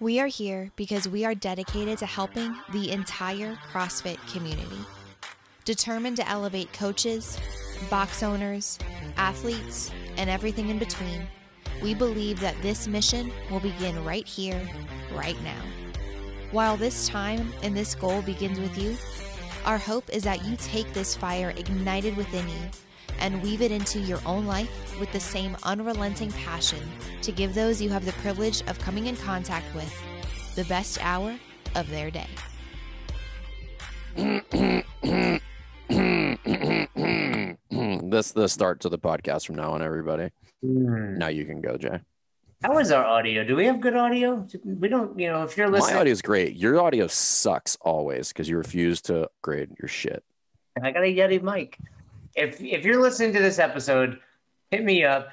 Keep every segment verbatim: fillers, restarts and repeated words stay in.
We are here because we are dedicated to helping the entire CrossFit community, determined to elevate coaches, box owners, athletes, and everything in between. We believe that this mission will begin right here, right now. While this time and this goal begins with you, our hope is that you take this fire ignited within you and weave it into your own life with the same unrelenting passion to give those you have the privilege of coming in contact with the best hour of their day. That's the start to the podcast from now on, everybody. Mm. Now you can go, Jay. How is our audio? Do we have good audio? We don't, you know, if you're listening. My audio is great. Your audio sucks always because you refuse to upgrade your shit. I got a Yeti mic. If if you're listening to this episode, hit me up,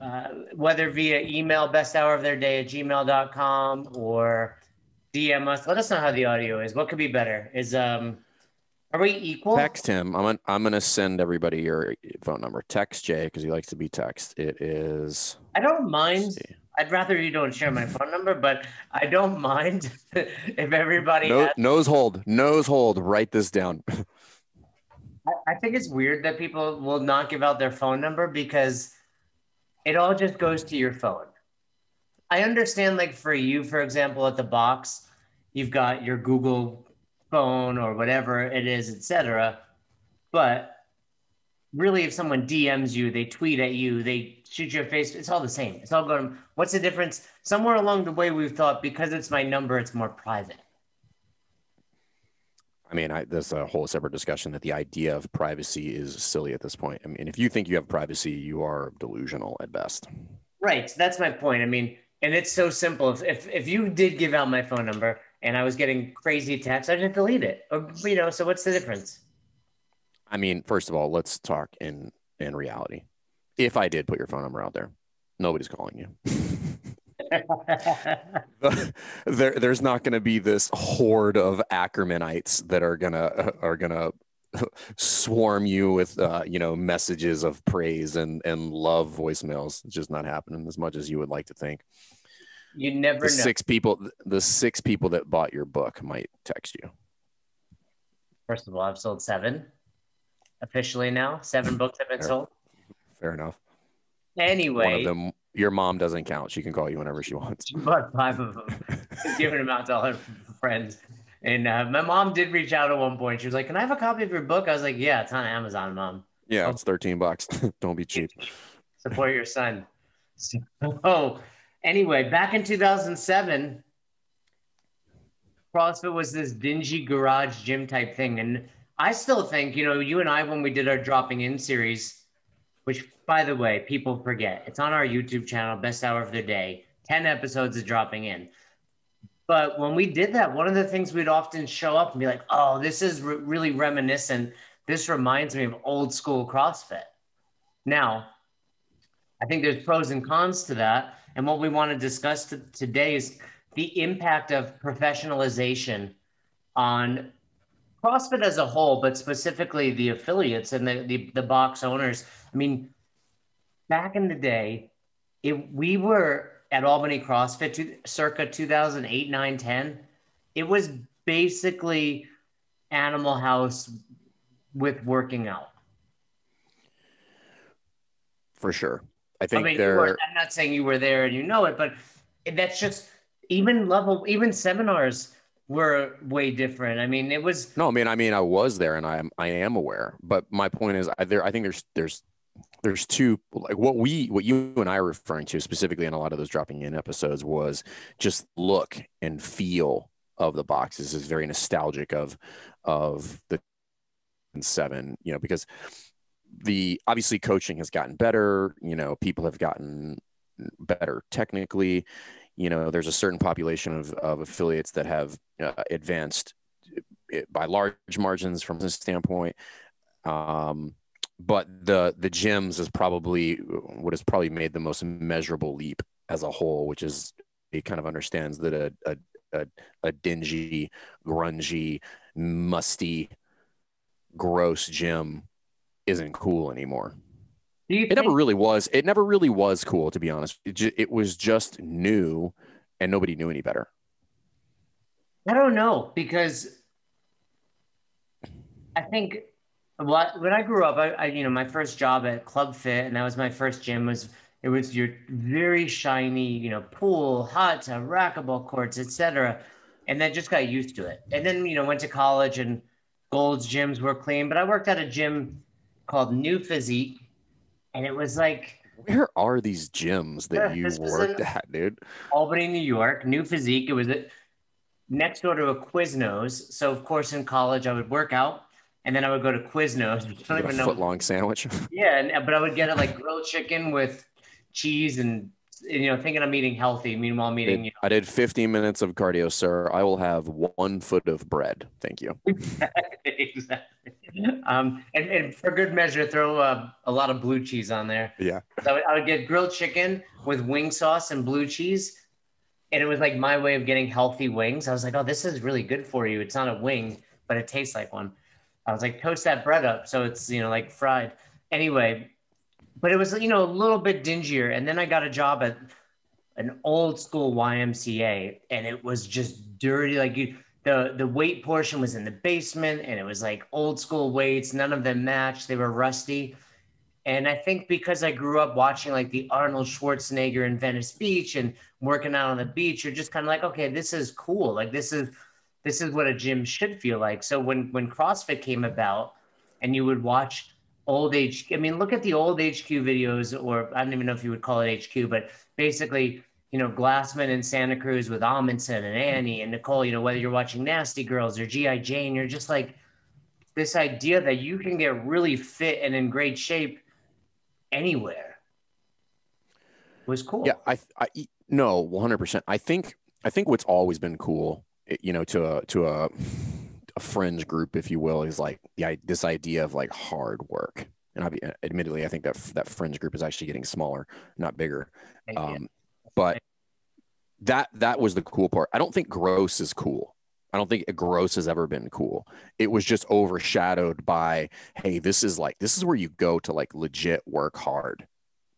uh, whether via email, best hour of their day at gmail dot com, or D M us. Let us know how the audio is. What could be better? Is um, are we equal? Text him. I'm gonna, I'm gonna send everybody your phone number. Text Jay because he likes to be text. It is. I don't mind. I'd rather you don't share my phone number, but I don't mind if everybody. No, has... Nose hold. Nose hold. Write this down. I think it's weird that people will not give out their phone number because it all just goes to your phone. I understand, like for you, for example, at the box, you've got your Google phone or whatever it is, et cetera. But really, if someone D Ms you, they tweet at you, they shoot you a face, it's all the same. It's all going, what's the difference? Somewhere along the way, we've thought because it's my number, it's more private. I mean, I, there's a whole separate discussion that the idea of privacy is silly at this point. I mean, if you think you have privacy, you are delusional at best. Right. That's my point. I mean, and it's so simple. If if, if you did give out my phone number and I was getting crazy texts, I'd just delete it. Or, you know, so what's the difference? I mean, first of all, let's talk in, in reality. If I did put your phone number out there, nobody's calling you. there, there's not going to be this horde of Ackermanites that are gonna are gonna swarm you with uh, you know messages of praise and and love voicemails. It's just not happening as much as you would like to think. You never the know. Six people, the six people that bought your book might text you. First of all, I've sold seven officially now. Seven books have been fair, sold. Fair enough. Anyway, one of them. Your mom doesn't count. She can call you whenever she wants. She bought five of them, giving them out to all her friends. And uh, my mom did reach out at one point. She was like, "Can I have a copy of your book?" I was like, "Yeah, it's on Amazon, Mom." Yeah, oh, it's thirteen bucks. Don't be cheap. Support your son. Oh, anyway, back in two thousand seven, CrossFit was this dingy garage gym type thing, and I still think, you know, you and I when we did our dropping in series, which, by the way, people forget. It's on our YouTube channel, Best Hour of Their Day. ten episodes of dropping in. But when we did that, one of the things we'd often show up and be like, oh, this is re- really reminiscent. This reminds me of old school CrossFit. Now, I think there's pros and cons to that. And what we want to discuss t- today is the impact of professionalization on CrossFit as a whole, but specifically the affiliates and the, the, the box owners. I mean, back in the day, it, we were at Albany CrossFit to, circa two thousand eight, nine, ten. It was basically Animal House with working out. For sure. I think I mean, there... were, I'm not saying you were there and you know it, but that's just, even level, even seminars were way different. I mean, it was... No, I mean, I mean, I was there and I am, I am aware. But my point is, I, there, I think there's there's... There's two, like what we, what you and I are referring to specifically in a lot of those dropping in episodes was just look and feel of the box. This is very nostalgic of, of the seven, you know, because the, obviously coaching has gotten better, you know, people have gotten better technically, you know, there's a certain population of, of affiliates that have uh, advanced by large margins from this standpoint. Um, But the the gyms is probably what has probably made the most measurable leap as a whole, which is it kind of understands that a a a, a dingy, grungy, musty, gross gym isn't cool anymore. It think- never really was. It never really was cool, to be honest. It, ju- it was just new and nobody knew any better? I don't know, because I think when I grew up, I, I you know, my first job at Club Fit, and that was my first gym, was it was your very shiny, you know, pool, hot tub, racquetball courts, et cetera. And then just got used to it. And then, you know, went to college and Gold's gyms were clean, but I worked at a gym called New Physique, and it was like, where are these gyms that you worked at, dude? Albany, New York, New Physique. It was a, next door to a Quiznos. So, of course, in college, I would work out, and then I would go to Quiznos. I don't even know. A foot-long sandwich. Yeah, and, but I would get it like grilled chicken with cheese and, you know, thinking I'm eating healthy. Meanwhile, I'm eating, you know. I did fifteen minutes of cardio, sir. I will have one foot of bread. Thank you. Exactly. Um, and, and for good measure, throw uh, a lot of blue cheese on there. Yeah. So I would, I would get grilled chicken with wing sauce and blue cheese. And it was like my way of getting healthy wings. I was like, oh, this is really good for you. It's not a wing, but it tastes like one. I was like, toast that bread up. So it's, you know, like fried. Anyway, but it was, you know, a little bit dingier. And then I got a job at an old school Y M C A, and it was just dirty. Like you, the, the weight portion was in the basement, and it was like old school weights. None of them matched. They were rusty. And I think because I grew up watching like the Arnold Schwarzenegger in Venice Beach and working out on the beach, you're just kind of like, okay, this is cool. Like this is, this is what a gym should feel like. So when, when CrossFit came about and you would watch old age, I mean, look at the old H Q videos, or I don't even know if you would call it H Q, but basically, you know, Glassman and Santa Cruz with Amundsen and Annie and Nicole, you know, whether you're watching Nasty Girls or G I Jane, you're just like, this idea that you can get really fit and in great shape anywhere was cool. Yeah. I, I no, one hundred percent. I think, I think what's always been cool, you know, to a, to a, a fringe group, if you will, is like the, this idea of like hard work. And I'll be, admittedly, I think that that fringe group is actually getting smaller, not bigger. Um, but that, that was the cool part. I don't think gross is cool. I don't think gross has ever been cool. It was just overshadowed by, hey, this is like, this is where you go to like legit work hard.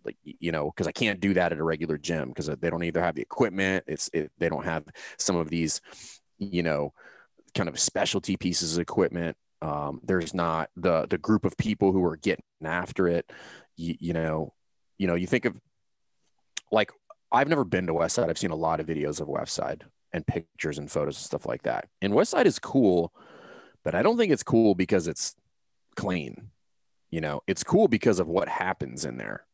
Like, you know, because I can't do that at a regular gym because they don't either have the equipment. It's it, they don't have some of these, you know, kind of specialty pieces of equipment. Um, there's not the the group of people who are getting after it. You, you know, you know, you think of like, I've never been to Westside. I've seen a lot of videos of Westside and pictures and photos and stuff like that. And Westside is cool, but I don't think it's cool because it's clean. You know, it's cool because of what happens in there.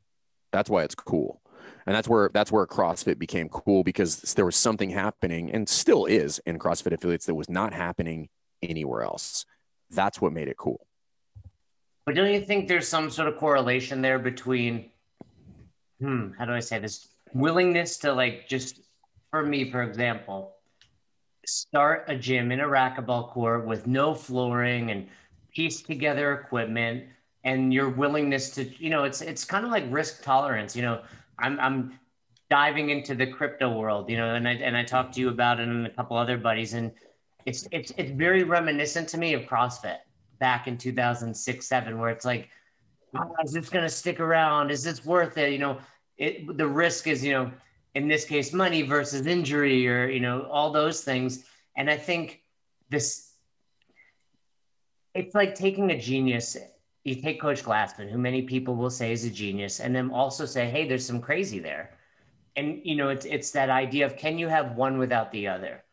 That's why it's cool. And that's where that's where CrossFit became cool, because there was something happening and still is in CrossFit Affiliates that was not happening anywhere else. That's what made it cool. But don't you think there's some sort of correlation there between, hmm, how do I say this? Willingness to like just, for me, for example, start a gym in a racquetball court with no flooring and piece together equipment, and your willingness to, you know, it's it's kind of like risk tolerance. You know, I'm I'm diving into the crypto world, you know, and I and I talked to you about it and a couple other buddies, and it's it's it's very reminiscent to me of CrossFit back in two thousand six, seven, where it's like, oh, is this gonna stick around? Is this worth it? You know, it the risk is, you know, in this case, money versus injury, or, you know, all those things. And I think this, it's like taking a genius. You take Coach Glassman, who many people will say is a genius, and then also say, hey, there's some crazy there. And, you know, it's, it's that idea of, can you have one without the other?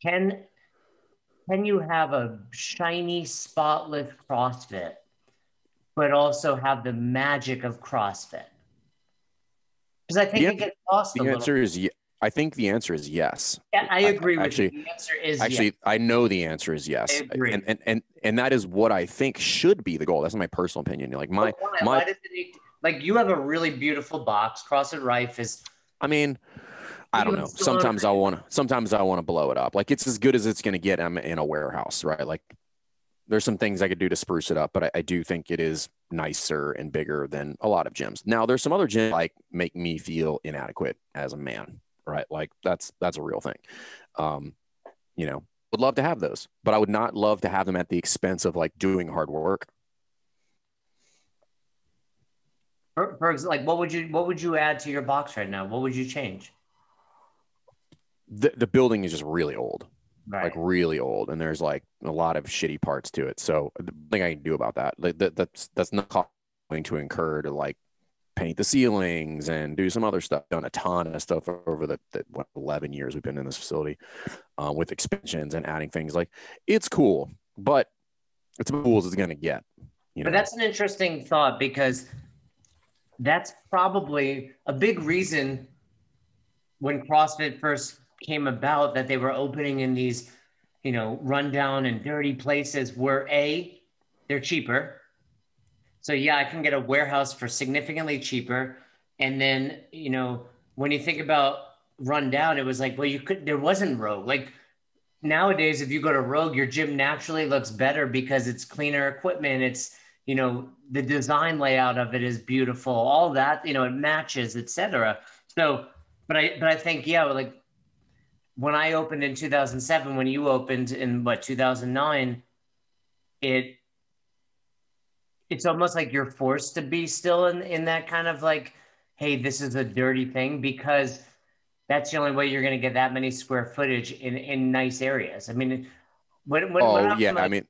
Can, can you have a shiny, spotless CrossFit, but also have the magic of CrossFit? I think it gets lost. The answer is, I think the answer is yes. Yeah, I agree with you. The answer is yes. Actually, I know the answer is yes. I agree. And, and and and that is what I think should be the goal. That's my personal opinion. Like my my like you have a really beautiful box. CrossFit Rife is. I mean, I don't know. Sometimes I want to. Sometimes I want to blow it up. Like it's as good as it's going to get. I'm in a warehouse, right? Like there's some things I could do to spruce it up, but I, I do think it is nicer and bigger than a lot of gyms. Now there's some other gyms like make me feel inadequate as a man, right? Like that's, that's a real thing. Um, you know, would love to have those, but I would not love to have them at the expense of like doing hard work. For, for example, like what would you, what would you add to your box right now? What would you change? the, the building is just really old, right. like really old. And there's like a lot of shitty parts to it. So the thing I can do about that, like that, that's, that's not going to incur to like paint the ceilings and do some other stuff. Done a ton of stuff over the, the what, eleven years we've been in this facility uh, with expansions and adding things. Like it's cool, but it's as cool as it's going to get. You know? But that's an interesting thought, because that's probably a big reason when CrossFit first came about, that they were opening in these, you know, rundown and dirty places where A, they're cheaper. So yeah, I can get a warehouse for significantly cheaper. And then, you know, when you think about rundown, it was like, well, you could, there wasn't Rogue. Like nowadays, if you go to Rogue, your gym naturally looks better because it's cleaner equipment. It's, you know, the design layout of it is beautiful, all that, you know, it matches, et cetera. So, but I, but I think, yeah, like when I opened in two thousand seven, when you opened in what, two thousand nine, it, it's almost like you're forced to be still in, in that kind of like, hey, this is a dirty thing, because that's the only way you're going to get that many square footage in, in nice areas. I mean, when, when, oh, when yeah, my, I mean,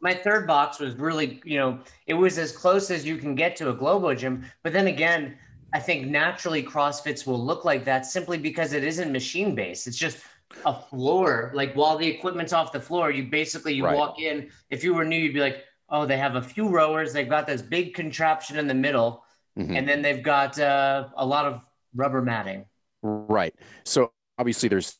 my third box was really, you know, it was as close as you can get to a Globo gym. But then again, I think naturally CrossFits will look like that simply because it isn't machine based. It's just a floor. Like while the equipment's off the floor, you basically, you right. walk in, if you were new, you'd be like, oh, they have a few rowers. They've got this big contraption in the middle, mm-hmm. and then they've got uh, a lot of rubber matting. Right. So obviously there's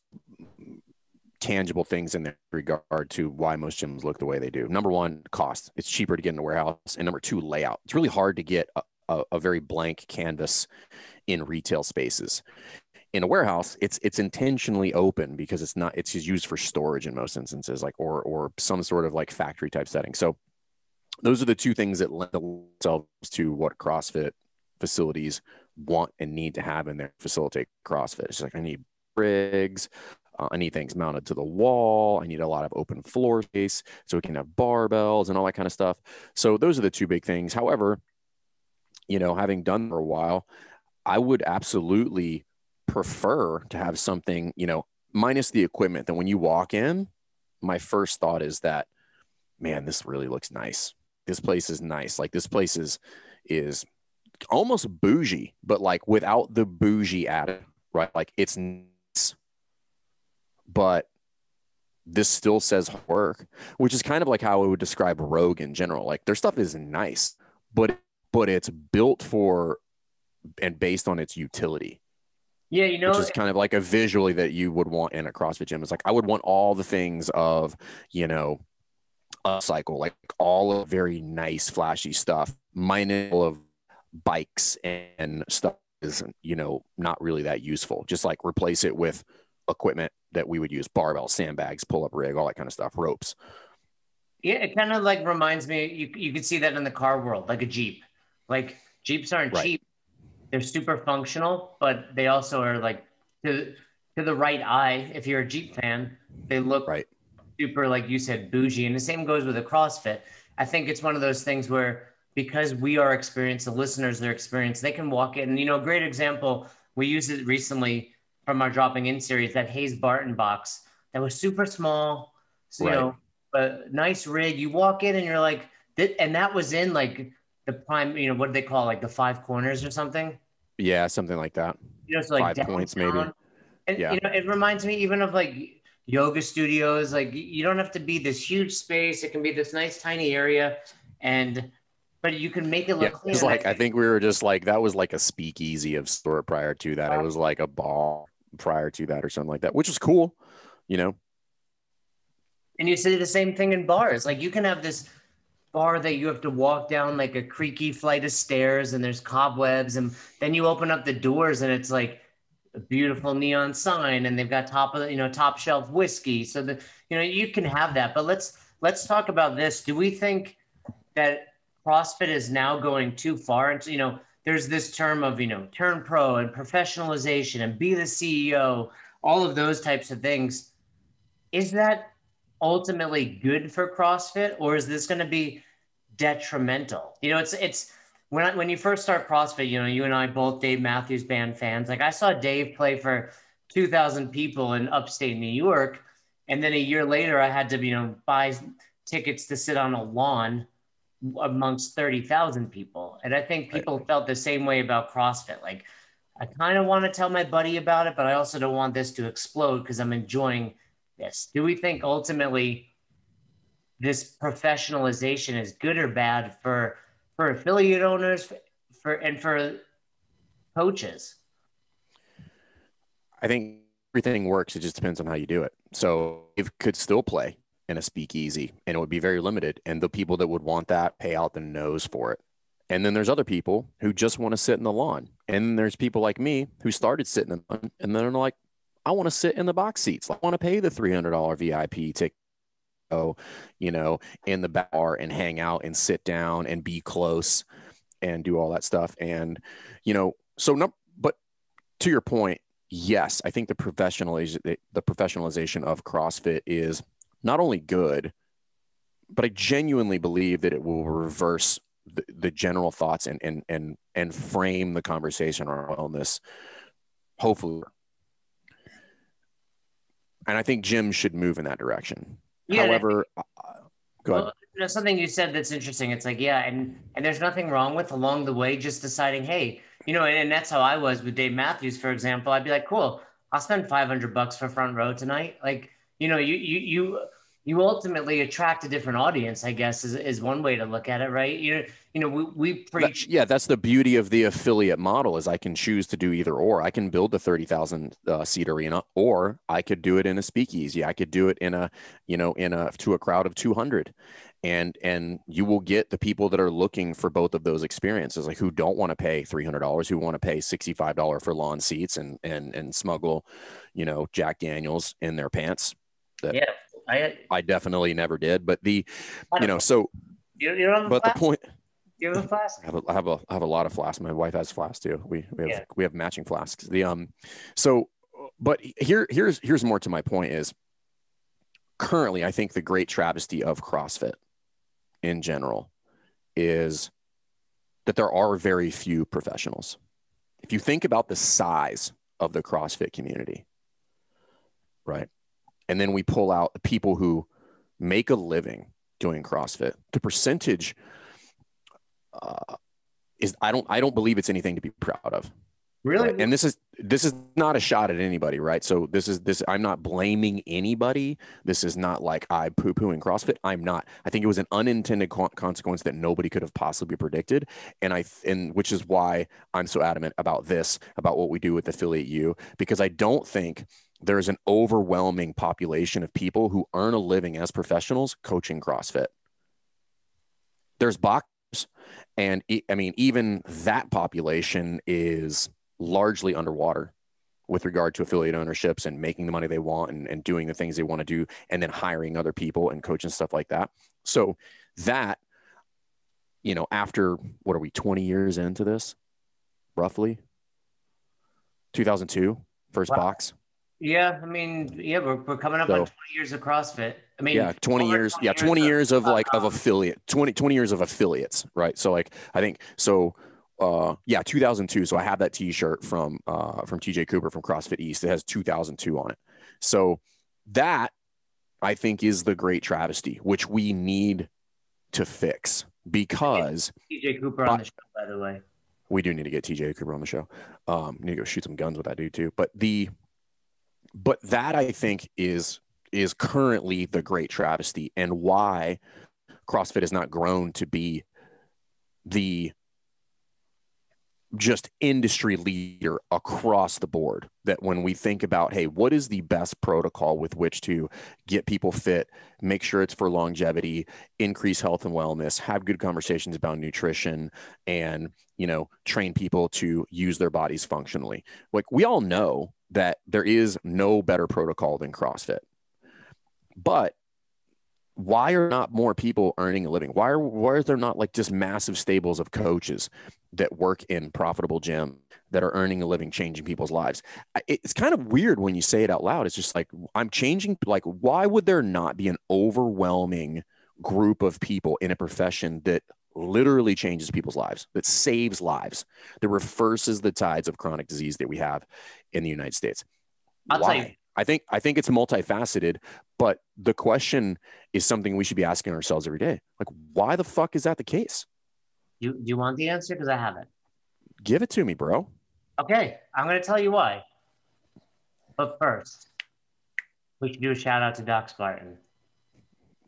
tangible things in regard to why most gyms look the way they do. Number one, cost. It's cheaper to get in a warehouse. And number two, layout. It's really hard to get a, a, a very blank canvas in retail spaces. In a warehouse, it's it's intentionally open because it's not, it's just used for storage in most instances, like or or some sort of like factory type setting. So those are the two things that lend themselves to what CrossFit facilities want and need to have in there to facilitate CrossFit. It's like, I need rigs, uh, I need things mounted to the wall, I need a lot of open floor space so we can have barbells and all that kind of stuff. So those are the two big things. However, you know, having done for a while, I would absolutely prefer to have something, you know, minus the equipment, that when you walk in, my first thought is that, man, this really looks nice. This place is nice. Like this place is, is almost bougie, but like without the bougie added, right? Like it's nice, but this still says work, which is kind of like how I would describe Rogue in general. Like their stuff is nice, but, but it's built for and based on its utility. Yeah, you know, which is kind of like a visually that you would want in a CrossFit gym. It's like, I would want all the things of, you know, a cycle, like all of very nice, flashy stuff, minus all of bikes and stuff is, you know, not really that useful. Just like replace it with equipment that we would use: barbells, sandbags, pull-up rig, all that kind of stuff, ropes. Yeah, it kind of like reminds me, you, you can see that in the car world, like a Jeep. Like Jeeps aren't right. cheap. They're super functional, but they also are like to, to the right eye. If you're a Jeep fan, they look right. super, like you said, bougie. And the same goes with the CrossFit. I think it's one of those things where, because we are experienced, the listeners, they're experienced, they can walk in. You know, a great example, we used it recently from our Dropping In series, that Hayes Barton box that was super small, so, right. you know, but nice rig. You walk in and you're like, th- and that was in like the prime, you know, what do they call it? Like the five corners or something? Yeah, something like that. You know, so like five points maybe. And, yeah. you know, it reminds me even of like yoga studios. Like you don't have to be this huge space. It can be this nice tiny area, and but you can make it look yeah, clean. It's like, I think we were just like, that was like a speakeasy of store prior to that. Wow. It was like a bar prior to that or something like that, which is cool, you know? And you see the same thing in bars. Like you can have this bar that you have to walk down like a creaky flight of stairs and there's cobwebs. And then you open up the doors and it's like a beautiful neon sign and they've got top of, you know, top shelf whiskey. So that, you know, you can have that, but let's, let's talk about this. Do we think that CrossFit is now going too far? And, you know, there's this term of, you know, turn pro and professionalization and be the C E O, all of those types of things. Is that ultimately good for CrossFit, or is this going to be detrimental? You know, it's, it's when, I, when you first start CrossFit, you know, you and I both Dave Matthews Band fans, like I saw Dave play for two thousand people in upstate New York. And then a year later, I had to, you know, buy tickets to sit on a lawn amongst thirty thousand people. And I think people right. felt the same way about CrossFit. Like, I kind of want to tell my buddy about it, but I also don't want this to explode because I'm enjoying this. Do we think ultimately this professionalization is good or bad for, for affiliate owners for, for and for coaches? I think everything works. It just depends on how you do it. So it could still play in a speakeasy and it would be very limited. And the people that would want that pay out their nose for it. And then there's other people who just want to sit in the lawn. And there's people like me who started sitting in the lawn and then they're like, I want to sit in the box seats. I want to pay the three hundred dollars V I P ticket, go, you know, in the bar and hang out and sit down and be close and do all that stuff. And, you know, so no, but to your point, yes, I think the professionalization, the professionalization of CrossFit is not only good, but I genuinely believe that it will reverse the, the general thoughts and, and, and, and frame the conversation around wellness, hopefully. And I think gyms should move in that direction. Yeah, However, I think, uh, go well, ahead. There's something you said that's interesting. It's like, yeah, and, and there's nothing wrong with along the way just deciding, hey, you know, and, and that's how I was with Dave Matthews, for example. I'd be like, cool, I'll spend five hundred bucks for front row tonight. Like, you know, you you you you ultimately attract a different audience, I guess, is, is one way to look at it, right? You know, you know, we, we preach. That, yeah, that's the beauty of the affiliate model is I can choose to do either or. I can build a thirty thousand uh, seat arena, or I could do it in a speakeasy. I could do it in a, you know, in a to a crowd of two hundred. And and you will get the people that are looking for both of those experiences, like who don't want to pay three hundred dollars, who want to pay sixty-five dollars for lawn seats and and and smuggle, you know, Jack Daniels in their pants. That yeah, I I definitely never did. But the, you know, so you you don't have but a flask? The point. Do you have a flask? I have a, I have a I have a lot of flasks. My wife has flasks too. We we have yeah. we have matching flasks. The um, so but here here's here's more to my point is. Currently, I think the great travesty of CrossFit in general is that there are very few professionals. If you think about the size of the CrossFit community, right? And then we pull out the people who make a living doing CrossFit, the percentage uh, is, I don't, I don't believe it's anything to be proud of. Really? Right? And this is, this is not a shot at anybody, right? So this is this, I'm not blaming anybody. This is not like I poo pooing CrossFit. I'm not, I think it was an unintended co consequence that nobody could have possibly predicted. And I, and which is why I'm so adamant about this, about what we do with AffiliateU, because I don't think there's an overwhelming population of people who earn a living as professionals coaching CrossFit. There's boxers. And e I mean, even that population is largely underwater with regard to affiliate ownerships and making the money they want and, and doing the things they want to do and then hiring other people and coaching stuff like that. So that, you know, after what are we, twenty years into this, roughly two thousand two, first wow. box. Yeah. I mean, yeah, we're, we're coming up so, on twenty years of CrossFit. I mean, yeah, twenty years. twenty yeah. twenty years of, years of like, of affiliate, twenty, twenty years of affiliates. Right. So like, I think, so Uh, yeah, two thousand two. So I have that T-shirt from uh, from T J Cooper from CrossFit East. It has two thousand two on it. So that, I think, is the great travesty, which we need to fix because T J Cooper on the show, by the way. We do need to get T J Cooper on the show. Um, need to go shoot some guns with that dude too. But the but that I think is is currently the great travesty and why CrossFit has not grown to be the just industry leader across the board. That when we think about, hey, what is the best protocol with which to get people fit, make sure it's for longevity, increase health and wellness, have good conversations about nutrition, and, you know, train people to use their bodies functionally. Like, we all know that there is no better protocol than CrossFit, but why are not more people earning a living? Why are, why is there not like just massive stables of coaches that work in profitable gyms that are earning a living, changing people's lives? It's kind of weird when you say it out loud. It's just like, I'm changing. Like, why would there not be an overwhelming group of people in a profession that literally changes people's lives, that saves lives, that reverses the tides of chronic disease that we have in the United States? I'll why? Tell you. I think, I think it's multifaceted, but the question is something we should be asking ourselves every day. Like, why the fuck is that the case? You, you want the answer? Because I have it. Give it to me, bro. Okay. I'm going to tell you why. But first, we should do a shout out to Doc Spartan.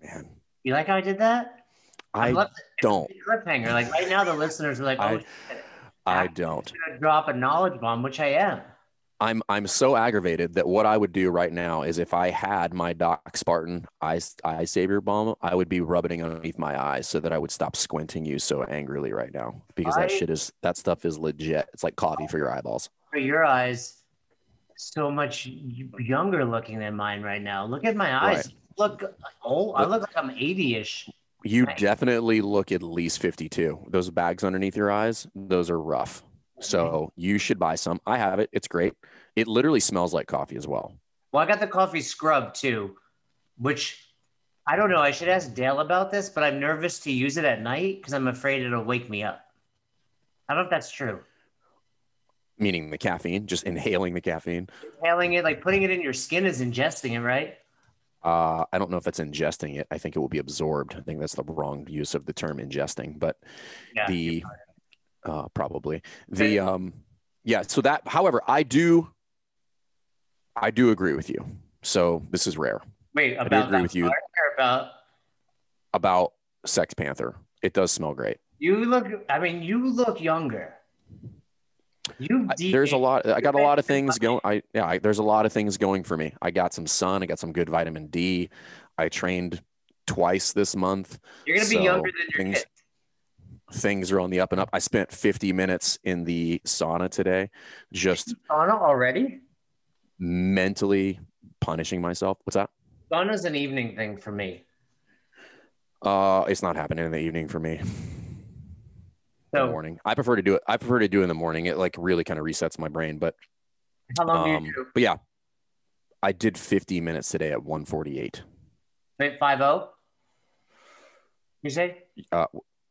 Man. You like how I did that? I, I love it. Don't. It's a cliffhanger. Like right now, the listeners are like, oh, I, I don't. I'm going to drop a knowledge bomb, which I am. I'm I'm so aggravated that what I would do right now is if I had my Doc Spartan eye, eye savior bomb, I would be rubbing it underneath my eyes so that I would stop squinting you so angrily right now, because I, that shit is, that stuff is legit. It's like coffee for your eyeballs. For your eyes, so much younger looking than mine right now. Look at my eyes. Right. Look, oh, I look like I'm eighty-ish. You right. Definitely look at least fifty-two. Those bags underneath your eyes, those are rough. So you should buy some. I have it. It's great. It literally smells like coffee as well. Well, I got the coffee scrub too, which I don't know. I should ask Dale about this, but I'm nervous to use it at night because I'm afraid it'll wake me up. I don't know if that's true. Meaning the caffeine, just inhaling the caffeine. Inhaling it, like putting it in your skin is ingesting it, right? Uh, I don't know if that's ingesting it. I think it will be absorbed. I think that's the wrong use of the term ingesting, but yeah, the... Uh, probably the, um, yeah. So that, however, I do, I do agree with you. So this is rare. Wait, about I do agree with you about, about Sex Panther. It does smell great. You look, I mean, you look younger. You, I, there's a lot, I got a lot of things going. I, yeah, I, there's a lot of things going for me. I got some sun. I got some good vitamin D. I trained twice this month. You're going to so be younger than your things, kids. Things are on the up and up. I spent fifty minutes in the sauna today, just sauna already. Mentally punishing myself. What's that? Sauna's an evening thing for me. Uh, it's not happening in the evening for me. So in the morning. I prefer to do it. I prefer to do it in the morning. It like really kind of resets my brain. But how long um, do you do? But yeah, I did fifty minutes today at one forty-eight. Wait, five oh. You say? Uh.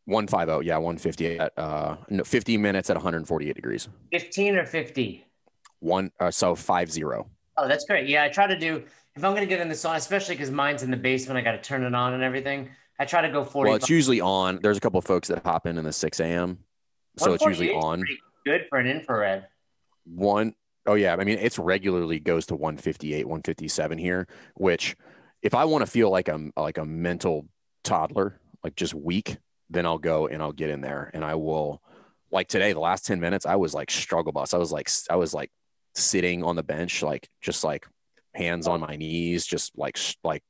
one fifty, yeah, one fifty at uh, no, fifty minutes at one forty-eight degrees. fifteen or fifty? One, uh, so five zero. Oh, that's great. Yeah, I try to do, if I'm going to get in the sauna, especially because mine's in the basement, I got to turn it on and everything. I try to go forty. Well, it's usually on. There's a couple of folks that hop in in the six a m So it's usually on. Good for an infrared. One, oh yeah. I mean, it's regularly goes to one fifty-eight, one fifty-seven here, which if I want to feel like I'm like a mental toddler, like just weak, then I'll go and I'll get in there and I will, like today, the last ten minutes, I was like struggle bus. I was like, I was like sitting on the bench, like just like hands on my knees, just like, like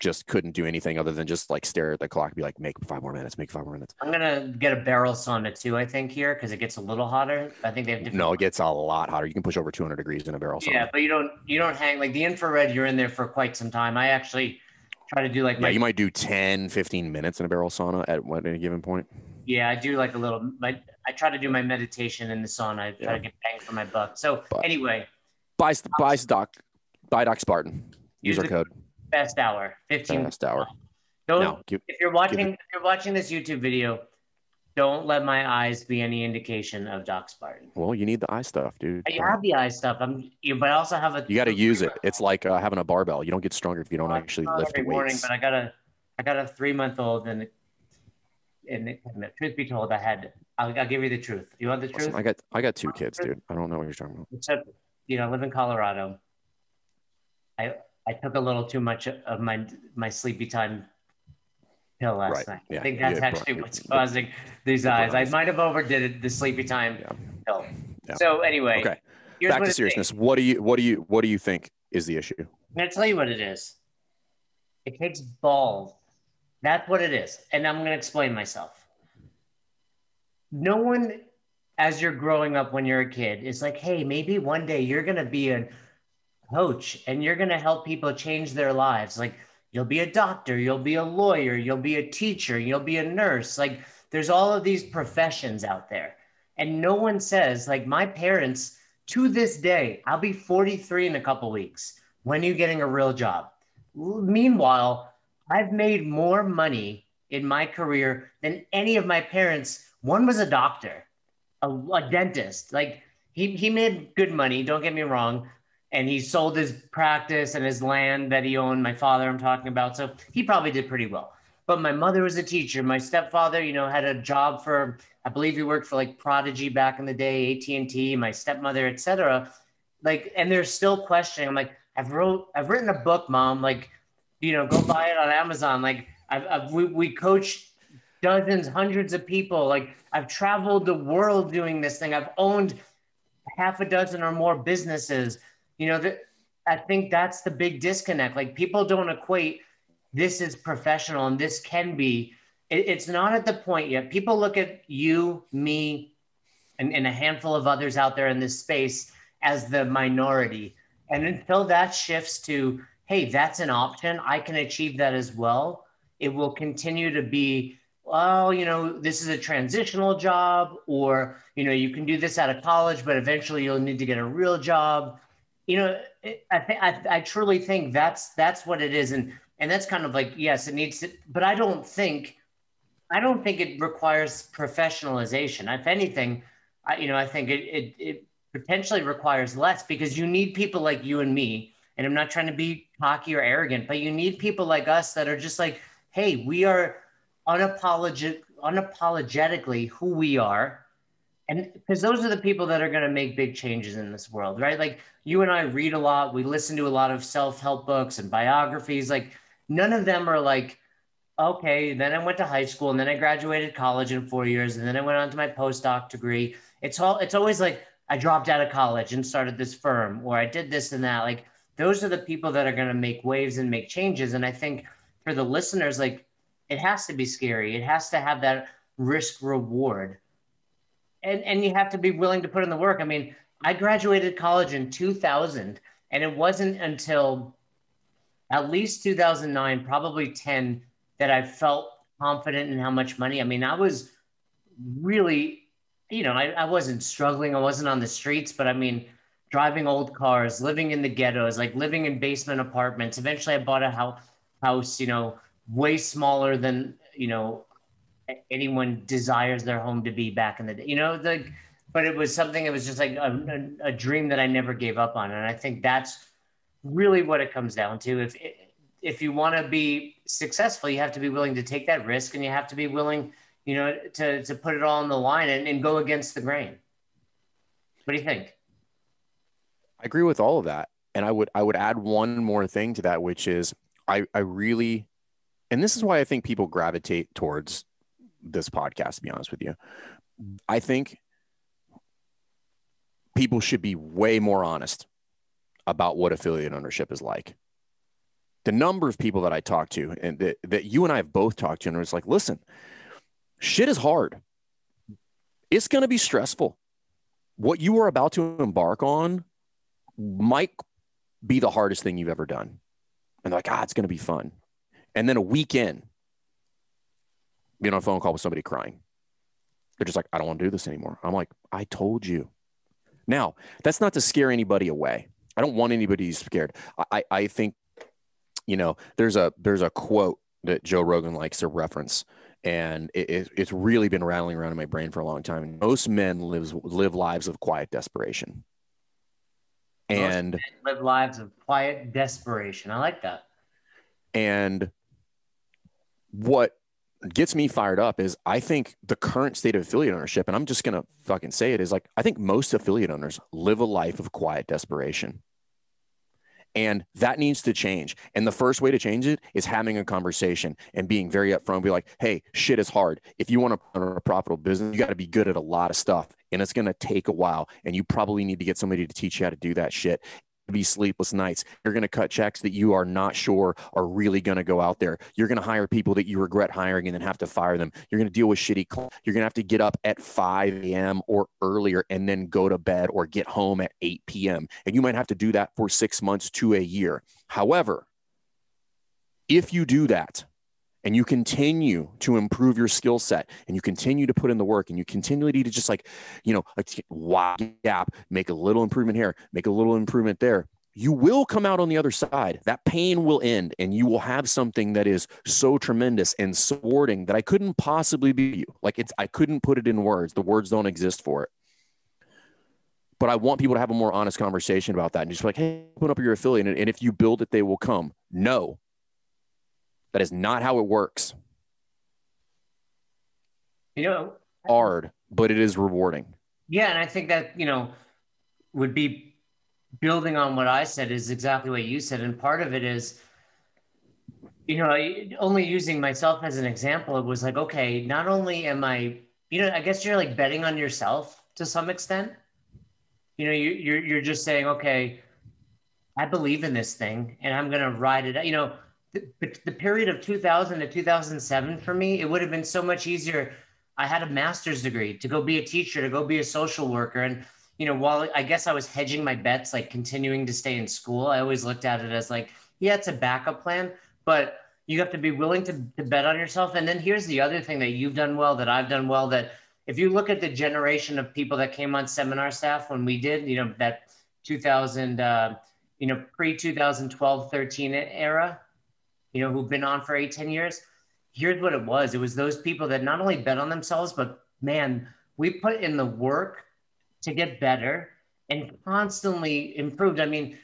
just couldn't do anything other than just like stare at the clock and be like, make five more minutes, make five more minutes. I'm going to get a barrel sauna too, I think here, because it gets a little hotter. I think they have different. No, it gets a lot hotter. You can push over two hundred degrees in a barrel sauna. Yeah, but you don't, you don't hang like the infrared, you're in there for quite some time. I actually try to do like, yeah, my, you might do ten, fifteen minutes in a barrel sauna at what at a given point. Yeah, I do like a little, my, I try to do my meditation in the sauna. I try yeah. to get bang for my buck. So but anyway. Buy, buy Doc, buy Doc Spartan. Use, use our code. Best hour, fifteen. Best hour. Don't, no, give, if you're watching, it, if you're watching this YouTube video, don't let my eyes be any indication of Doc Spartan. Well, you need the eye stuff, dude. I have the eye stuff. I'm, but I also have a. You got to use it. It's like uh, having a barbell. You don't get stronger if you don't I actually lift every weights. Morning, but I got a, I got a three-month-old, and and truth be told, I had. I'll, I'll give you the truth. You want the truth? Listen, I got, I got two kids, dude. I don't know what you're talking about. Except, you know, I live in Colorado. I, I took a little too much of my, my sleepy time pill last right. night. Yeah. I think that's yeah, actually brought, what's yeah, causing yeah. these eyes. I might have overdid it, the sleepy time yeah. pill. Yeah. So anyway, okay. Here's back to seriousness. What do you what do you what do you think is the issue? I'm gonna tell you what it is. It takes balls. That's what it is. And I'm gonna explain myself. No one, as you're growing up when you're a kid, is like, hey, maybe one day you're gonna be a coach and you're gonna help people change their lives. Like, you'll be a doctor, you'll be a lawyer, you'll be a teacher, you'll be a nurse. Like, there's all of these professions out there. And no one says, like my parents, to this day, I'll be forty-three in a couple weeks. When are you getting a real job? Meanwhile, I've made more money in my career than any of my parents. One was a doctor, a, a dentist. Like he, he made good money, don't get me wrong. and he sold his practice and his land that he owned, my father I'm talking about. So he probably did pretty well. But my mother was a teacher. My stepfather, you know, had a job for, I believe he worked for like Prodigy back in the day, A T and T, my stepmother, et cetera. Like, and they're still questioning. I'm like, I've wrote, I've written a book, Mom, like, you know, go buy it on Amazon. Like I've, I've we, we coach dozens, hundreds of people. Like I've traveled the world doing this thing. I've owned half a dozen or more businesses. You know, th- I think that's the big disconnect. Like people don't equate this is professional and this can be, it, it's not at the point yet. People look at you, me, and, and a handful of others out there in this space as the minority. And until that shifts to, hey, that's an option, I can achieve that as well, it will continue to be, well, you know, this is a transitional job, or, you know, you can do this out of college, but eventually you'll need to get a real job. You know, it, I, th- I I truly think that's that's what it is. And and that's kind of like, yes, it needs to, but I don't think, I don't think it requires professionalization. If anything, I, you know, I think it, it, it potentially requires less, because you need people like you and me, and I'm not trying to be cocky or arrogant, but you need people like us that are just like, hey, we are unapologetic, unapologetically who we are. And because those are the people that are going to make big changes in this world, right? Like you and I read a lot, we listen to a lot of self-help books and biographies. Like none of them are like, okay, then I went to high school and then I graduated college in four years and then I went on to my postdoc degree. It's all, it's always like, I dropped out of college and started this firm, or I did this and that. Like those are the people that are going to make waves and make changes. And I think for the listeners, like it has to be scary. It has to have that risk reward. And and you have to be willing to put in the work. I mean, I graduated college in two thousand, and it wasn't until at least two thousand nine, probably ten, that I felt confident in how much money. I mean, I was really, you know, I, I wasn't struggling. I wasn't on the streets, but I mean, driving old cars, living in the ghettos, like living in basement apartments. Eventually I bought a house, house, you know, way smaller than, you know, anyone desires their home to be back in the day, you know, like, but it was something, it was just like a, a, a dream that I never gave up on. And I think that's really what it comes down to. If, if you want to be successful, you have to be willing to take that risk, and you have to be willing, you know, to, to put it all on the line and, and go against the grain. What do you think? I agree with all of that. And I would, I would add one more thing to that, which is I, I really, and this is why I think people gravitate towards this podcast, to be honest with you. I think people should be way more honest about what affiliate ownership is like. The number of people that I talk to, and that, that you and I have both talked to, and it's like, listen, shit is hard. It's going to be stressful. What you are about to embark on might be the hardest thing you've ever done. And they're like, ah, it's going to be fun. And then a week in, being on a phone call with somebody crying. They're just like, I don't want to do this anymore. I'm like, I told you. Now, that's not to scare anybody away. I don't want anybody to be scared. I, I think, you know, there's a there's a quote that Joe Rogan likes to reference, and it, it, it's really been rattling around in my brain for a long time. And most men live, live lives of quiet desperation. And most men live lives of quiet desperation. I like that. And what gets me fired up is I think the current state of affiliate ownership, and I'm just going to fucking say it, is like, I think most affiliate owners live a life of quiet desperation, and that needs to change. And the first way to change it is having a conversation and being very upfront, be like, hey, shit is hard. If you want to run a profitable business, you got to be good at a lot of stuff, and it's going to take a while. And you probably need to get somebody to teach you how to do that shit. Be sleepless nights. You're going to cut checks that you are not sure are really going to go out there. You're going to hire people that you regret hiring and then have to fire them. You're going to deal with shitty clients. You're going to have to get up at five a.m. or earlier and then go to bed or get home at eight p.m. And you might have to do that for six months to a year. However, if you do that and you continue to improve your skill set and you continue to put in the work and you continually to just like, you know, a wide gap, make a little improvement here, make a little improvement there, you will come out on the other side. That pain will end, and you will have something that is so tremendous and rewarding that I couldn't possibly be you. Like it's, I couldn't put it in words. The words don't exist for it. But I want people to have a more honest conversation about that. And just like, hey, open up your affiliate. And, and if you build it, they will come. No, that is not how it works. You know, hard, but it is rewarding. Yeah. And I think that, you know, would be building on what I said is exactly what you said. And part of it is, you know, I, only using myself as an example, it was like, okay, not only am I, you know, I guess you're like betting on yourself to some extent. You know, you, you're, you're just saying, okay, I believe in this thing and I'm going to ride it. You know, the, the period of two thousand to two thousand seven for me, it would have been so much easier. I had a master's degree to go be a teacher, to go be a social worker. And, you know, while I guess I was hedging my bets, like continuing to stay in school, I always looked at it as like, yeah, it's a backup plan, but you have to be willing to, to bet on yourself. And then here's the other thing that you've done well, that I've done well, that if you look at the generation of people that came on seminar staff when we did, you know, that two thousand, uh, you know, pre-twenty twelve, thirteen era, you know, who've been on for eight, ten years, here's what it was. It was those people that not only bet on themselves, but man, we put in the work to get better and constantly improved. I mean,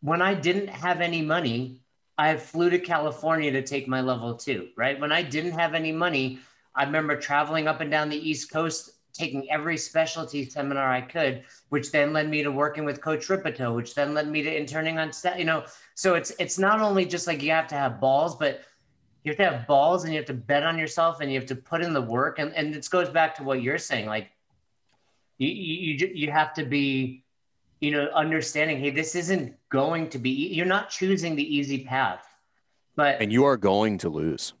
when I didn't have any money, I flew to California to take my level two, right? When I didn't have any money, I remember traveling up and down the East Coast, taking every specialty seminar I could, which then led me to working with Coach Ripito, which then led me to interning on staff, you know? So it's, it's not only just like you have to have balls, but you have to have balls and you have to bet on yourself and you have to put in the work. And, and this goes back to what you're saying. Like you, you, you have to be, you know, understanding, hey, this isn't going to be, you're not choosing the easy path, but. And you are going to lose.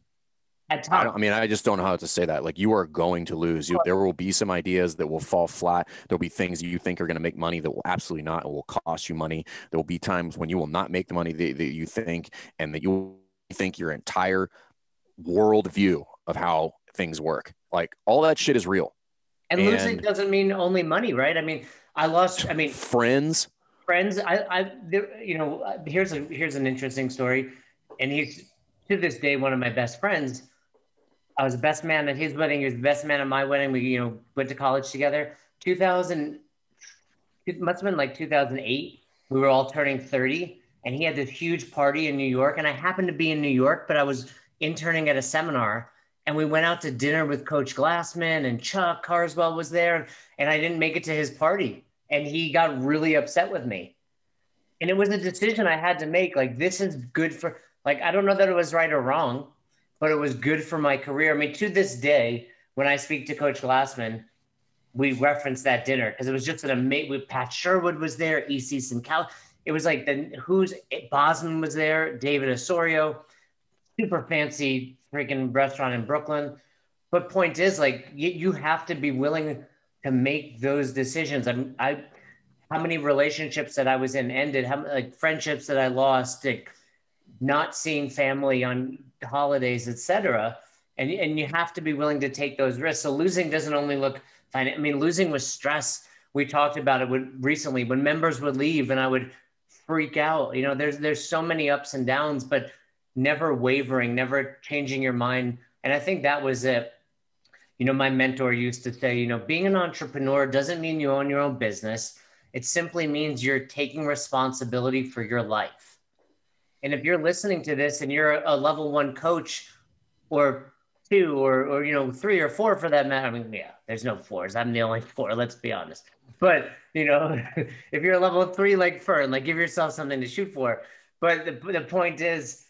I, don't, I mean, I just don't know how to say that. Like, you are going to lose. You, there will be some ideas that will fall flat. There'll be things you think are going to make money that will absolutely not. It will cost you money. There will be times when you will not make the money that, that you think, and that you will think your entire worldview of how things work. Like, all that shit is real. And, and losing doesn't mean only money, right? I mean, I lost, I mean. Friends. Friends. I, I there, you know, here's, a, here's an interesting story. And he's, to this day, one of my best friends. I was the best man at his wedding. He was the best man at my wedding. We, you know, went to college together. two thousand, it must have been like two thousand eight. We were all turning thirty, and he had this huge party in New York. And I happened to be in New York, but I was interning at a seminar. And we went out to dinner with Coach Glassman, and Chuck Carswell was there. And I didn't make it to his party, and he got really upset with me. And it was a decision I had to make. Like, this is good for. Like, I don't know that it was right or wrong, but it was good for my career. I mean, to this day, when I speak to Coach Glassman, we reference that dinner because it was just an amazing, Pat Sherwood was there, E C Sincal. It was like the who's, Bosman was there, David Osorio, super fancy freaking restaurant in Brooklyn. But point is, like, you, you have to be willing to make those decisions. I'm, I, how many relationships that I was in ended, how like friendships that I lost, like not seeing family on holidays, et cetera. And, and you have to be willing to take those risks. So losing doesn't only look fine. I mean, losing was stress. We talked about it with, recently when members would leave and I would freak out. You know, there's, there's so many ups and downs, but never wavering, never changing your mind. And I think that was it. You know, my mentor used to say, you know, being an entrepreneur doesn't mean you own your own business. It simply means you're taking responsibility for your life. And if you're listening to this and you're a level one coach or two or, or you know, three or four for that matter, I mean, yeah, there's no fours. I'm the only four, let's be honest. But, you know, if you're a level three like Fern, like give yourself something to shoot for. But the, the point is,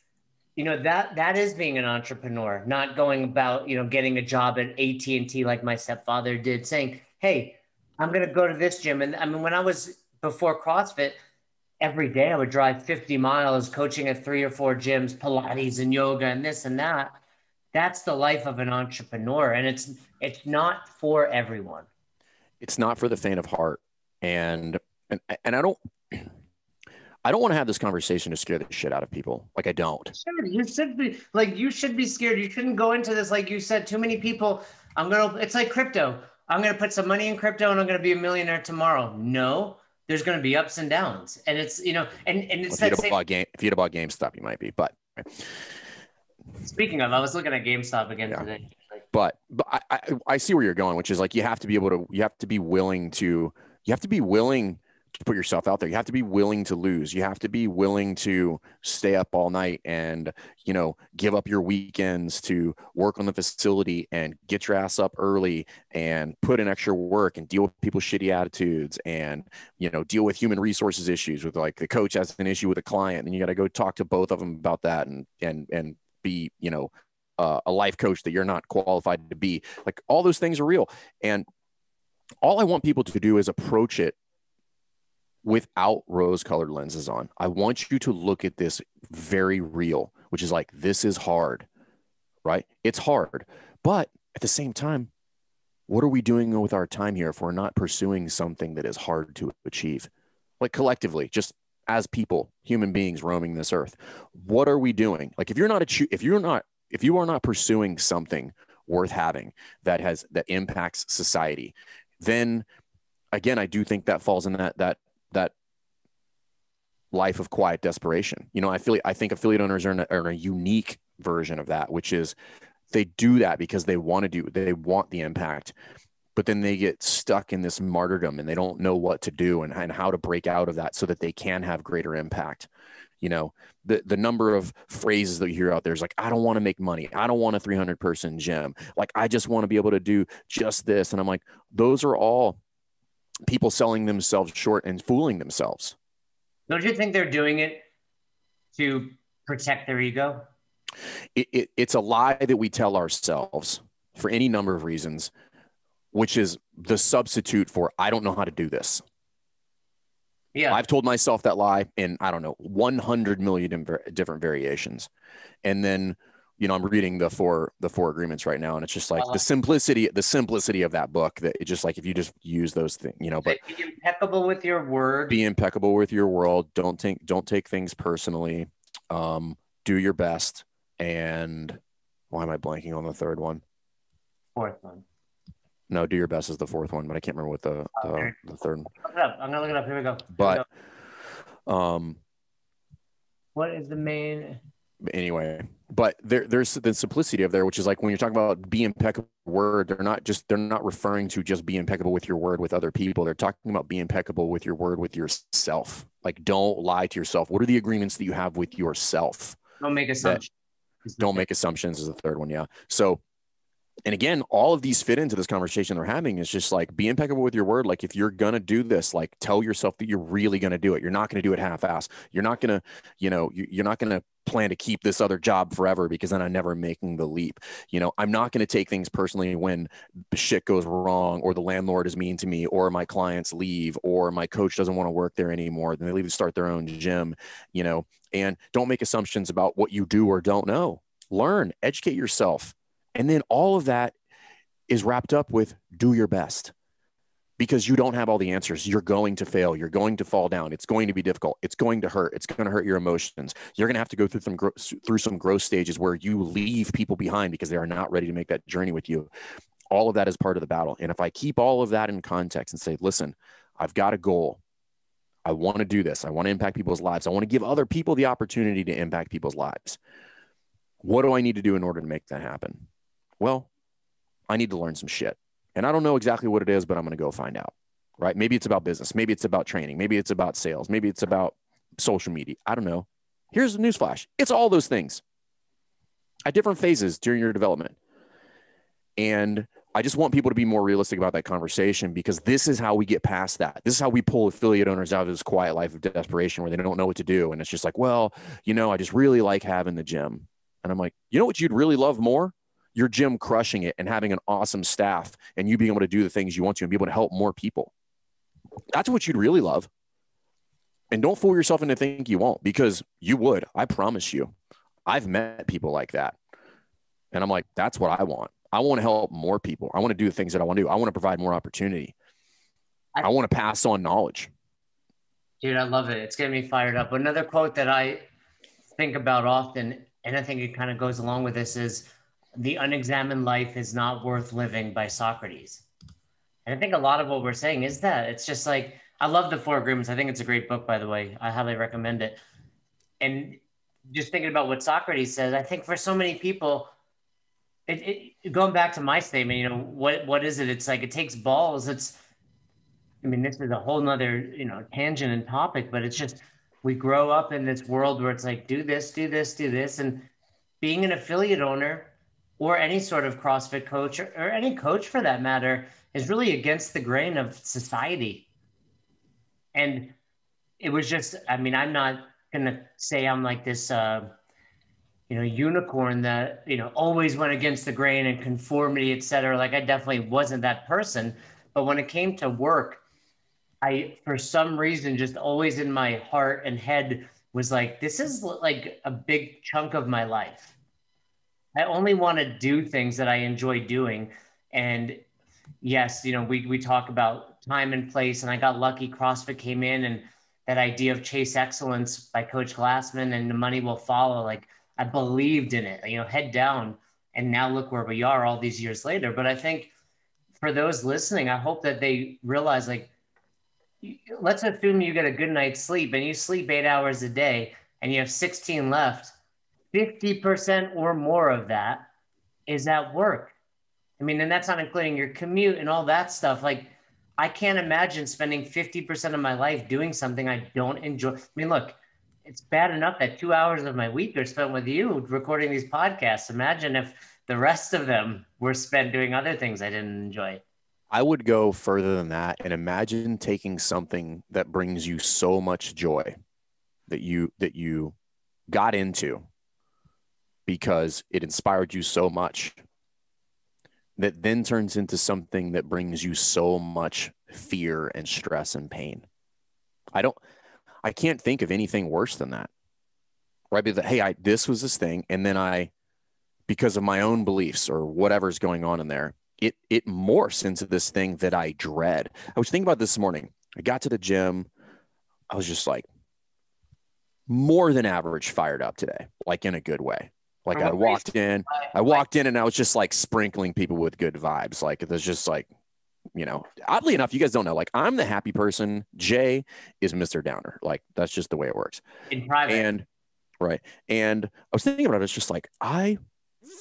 you know, that that is being an entrepreneur, not going about, you know, getting a job at A T and T like my stepfather did, saying, hey, I'm going to go to this gym. And I mean, when I was before CrossFit, every day I would drive fifty miles, coaching at three or four gyms, Pilates and yoga and this and that. That's the life of an entrepreneur. And it's, it's not for everyone. It's not for the faint of heart. And, and, and I don't, I don't want to have this conversation to scare the shit out of people. Like I don't. Sure, you should be like, you should be scared. You shouldn't go into this. Like you said, too many people, I'm going to, it's like crypto. I'm going to put some money in crypto and I'm going to be a millionaire tomorrow. No. There's going to be ups and downs, and it's, you know, and, and it's well, that if, you'd same... game, if you'd have bought GameStop, you might be, but speaking of, I was looking at GameStop again yeah. today, but, but I, I, I see where you're going, which is like, you have to be able to, you have to be willing to you have to be willing to put yourself out there. You have to be willing to lose. You have to be willing to stay up all night and, you know, give up your weekends to work on the facility and get your ass up early and put in extra work and deal with people's shitty attitudes and, you know, deal with human resources issues with, like, the coach has an issue with a client and you got to go talk to both of them about that and, and, and be, you know, uh, a life coach that you're not qualified to be. Like, all those things are real. And all I want people to do is approach it without rose-colored lenses on. I want you to look at this very real, which is like, this is hard, right? It's hard. But at the same time, what are we doing with our time here if we're not pursuing something that is hard to achieve? Like, collectively, just as people, human beings roaming this earth, what are we doing? Like, if you're not, a, if you're not, if you are not pursuing something worth having that has, that impacts society, then again, I do think that falls in that, that, that life of quiet desperation. You know, I feel, I think affiliate owners are in, a, are in a unique version of that, which is they do that because they want to do, they want the impact, but then they get stuck in this martyrdom and they don't know what to do and, and how to break out of that so that they can have greater impact. You know, the, the number of phrases that you hear out there is like, I don't want to make money. I don't want a three hundred person gym. Like, I just want to be able to do just this. And I'm like, those are all people selling themselves short and fooling themselves. Don't you think they're doing it to protect their ego? It, it, it's a lie that we tell ourselves for any number of reasons, which is the substitute for, I don't know how to do this. Yeah, I've told myself that lie in, I don't know, one hundred million different variations. And then, you know, I'm reading the four, the four agreements right now. And it's just like uh, the simplicity, the simplicity of that book, that it just, like, if you just use those things, you know, but be impeccable with your word, be impeccable with your world. Don't think, don't take things personally. Um, do your best. And why am I blanking on the third one? Fourth one. No, do your best is the fourth one, but I can't remember what the, the, okay. the third one. Look it up. I'm going to look it up. Here we go. Here but, we go. um, what is the main, anyway, but there, there's the simplicity of there, which is like, when you're talking about be impeccable word, they're not just, they're not referring to just be impeccable with your word with other people. They're talking about be impeccable with your word with yourself. Like, don't lie to yourself. What are the agreements that you have with yourself? Don't make assumptions. Don't make assumptions is the third one. Yeah. So, and again, all of these fit into this conversation they're having is just like, be impeccable with your word. Like, if you're going to do this, like, tell yourself that you're really going to do it. You're not going to do it half-ass. You're not going to, you know, you're not going to plan to keep this other job forever because then I'm never making the leap. You know, I'm not going to take things personally when shit goes wrong or the landlord is mean to me or my clients leave or my coach doesn't want to work there anymore. Then they leave to start their own gym, you know, and don't make assumptions about what you do or don't know. Learn, educate yourself. And then all of that is wrapped up with do your best, because you don't have all the answers. You're going to fail. You're going to fall down. It's going to be difficult. It's going to hurt. It's going to hurt your emotions. You're going to have to go through some, through some growth stages where you leave people behind because they are not ready to make that journey with you. All of that is part of the battle. And if I keep all of that in context and say, listen, I've got a goal. I want to do this. I want to impact people's lives. I want to give other people the opportunity to impact people's lives. What do I need to do in order to make that happen? Well, I need to learn some shit. And I don't know exactly what it is, but I'm going to go find out, right? Maybe it's about business. Maybe it's about training. Maybe it's about sales. Maybe it's about social media. I don't know. Here's the newsflash. It's all those things at different phases during your development. And I just want people to be more realistic about that conversation, because this is how we get past that. This is how we pull affiliate owners out of this quiet life of desperation where they don't know what to do. And it's just like, well, you know, I just really like having the gym. And I'm like, you know what you'd really love more? Your gym crushing it and having an awesome staff and you being able to do the things you want to and be able to help more people. That's what you'd really love. And don't fool yourself into thinking you won't, because you would. I promise you. I've met people like that. And I'm like, that's what I want. I want to help more people. I want to do the things that I want to do. I want to provide more opportunity. I, I want to pass on knowledge. Dude, I love it. It's getting me fired up. Another quote that I think about often, and I think it kind of goes along with this, is the unexamined life is not worth living by Socrates. And I think a lot of what we're saying is that it's just like, I love The Four Agreements. I think it's a great book, by the way. I highly recommend it. And just thinking about what Socrates says, I think for so many people, it, it, going back to my statement, you know, what, what is it? It's like, it takes balls. It's I mean, this is a whole nother, you know, tangent and topic, but it's just, we grow up in this world where it's like, do this, do this, do this. And being an affiliate owner or any sort of CrossFit coach or, or any coach for that matter is really against the grain of society. And it was just, I mean, I'm not going to say I'm like this, uh, you know, unicorn that, you know, always went against the grain and conformity, et cetera. Like, I definitely wasn't that person. But when it came to work, I, for some reason, just always in my heart and head was like, this is like a big chunk of my life. I only want to do things that I enjoy doing. And yes, you know, we, we talk about time and place, and I got lucky. CrossFit came in, and that idea of Chase Excellence by Coach Glassman and The Money Will Follow, like I believed in it, you know, head down. And now look where we are all these years later. But I think for those listening, I hope that they realize, like, let's assume you get a good night's sleep and you sleep eight hours a day and you have sixteen left. fifty percent or more of that is at work. I mean, and that's not including your commute and all that stuff. Like, I can't imagine spending fifty percent of my life doing something I don't enjoy. I mean, look, it's bad enough that two hours of my week are spent with you recording these podcasts. Imagine if the rest of them were spent doing other things I didn't enjoy. I would go further than that and imagine taking something that brings you so much joy that you that you got into because it inspired you so much, that then turns into something that brings you so much fear and stress and pain. I don't I can't think of anything worse than that. Right? Because, hey, I this was this thing, and then I, because of my own beliefs or whatever's going on in there, It, it morphs into this thing that I dread. I was thinking about this morning. I got to the gym. I was just like more than average fired up today, like in a good way. Like I walked in, I walked in and I was just like sprinkling people with good vibes. Like there's just like, you know, oddly enough, you guys don't know, like I'm the happy person. Jay is Mister Downer. Like that's just the way it works. In private. And right. And I was thinking about it. It's just like, I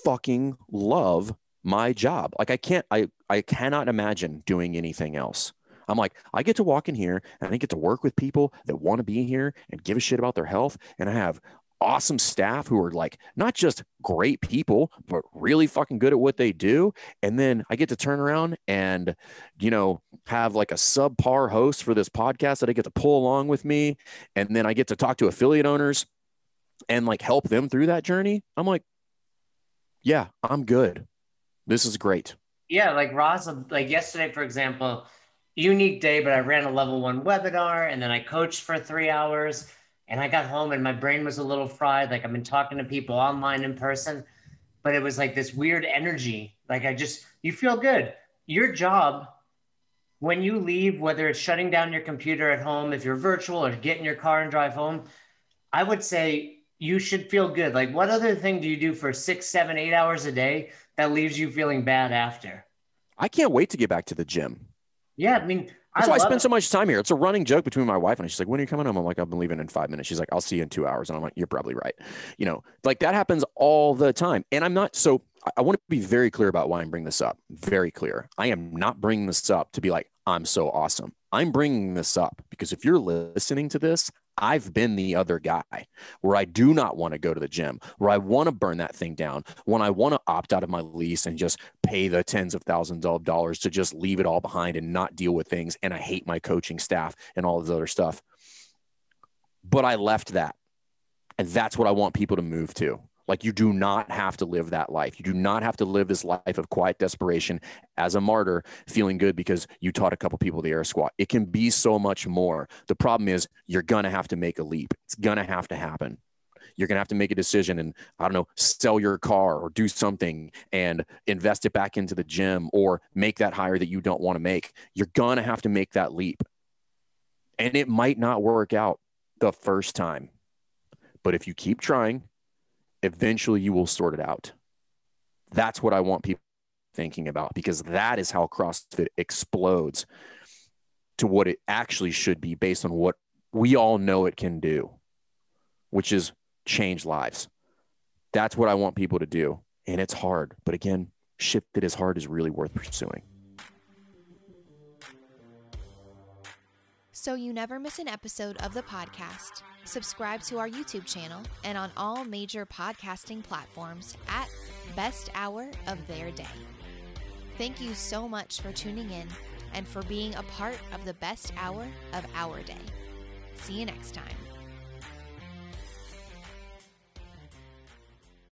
fucking love my job. Like I can't, I, I cannot imagine doing anything else. I'm like, I get to walk in here and I get to work with people that want to be here and give a shit about their health. And I have awesome staff who are like, not just great people, but really fucking good at what they do. And then I get to turn around and, you know, have like a subpar host for this podcast that I get to pull along with me. And then I get to talk to affiliate owners and like help them through that journey. I'm like, yeah, I'm good. This is great. Yeah, like Ross, like yesterday, for example, unique day, but I ran a level one webinar and then I coached for three hours and I got home and my brain was a little fried. Like I've been talking to people online, in person, but it was like this weird energy. Like I just, you feel good. Your job, when you leave, whether it's shutting down your computer at home, if you're virtual, or get in your car and drive home, I would say you should feel good. Like what other thing do you do for six, seven, eight hours a day that leaves you feeling bad after? I can't wait to get back to the gym. Yeah, I mean, that's I why I spend it. so much time here. It's a running joke between my wife and I. She's like, when are you coming home? I'm like, I've been leaving in five minutes. She's like, I'll see you in two hours. And I'm like, you're probably right. You know, like that happens all the time. And I'm not, so I, I want to be very clear about why I'm bringing this up. Very clear. I am not bringing this up to be like, I'm so awesome. I'm bringing this up because if you're listening to this, I've been the other guy where I do not want to go to the gym, where I want to burn that thing down, when I want to opt out of my lease and just pay the tens of thousands of dollars to just leave it all behind and not deal with things. And I hate my coaching staff and all this other stuff. But I left that. And that's what I want people to move to. Like, you do not have to live that life. You do not have to live this life of quiet desperation as a martyr, feeling good because you taught a couple people the air squat. It can be so much more. The problem is you're going to have to make a leap. It's going to have to happen. You're going to have to make a decision and, I don't know, sell your car or do something and invest it back into the gym or make that hire that you don't want to make. You're going to have to make that leap. And it might not work out the first time. But if you keep trying, eventually you will sort it out. That's what I want people thinking about, because that is how CrossFit explodes to what it actually should be based on what we all know it can do, which is change lives. That's what I want people to do. And it's hard. But again, shit that is hard is really worth pursuing. so you never miss an episode of the podcast. Subscribe to our YouTube channel and on all major podcasting platforms at Best Hour of Their Day. Thank you so much for tuning in and for being a part of the best hour of our day. See you next time.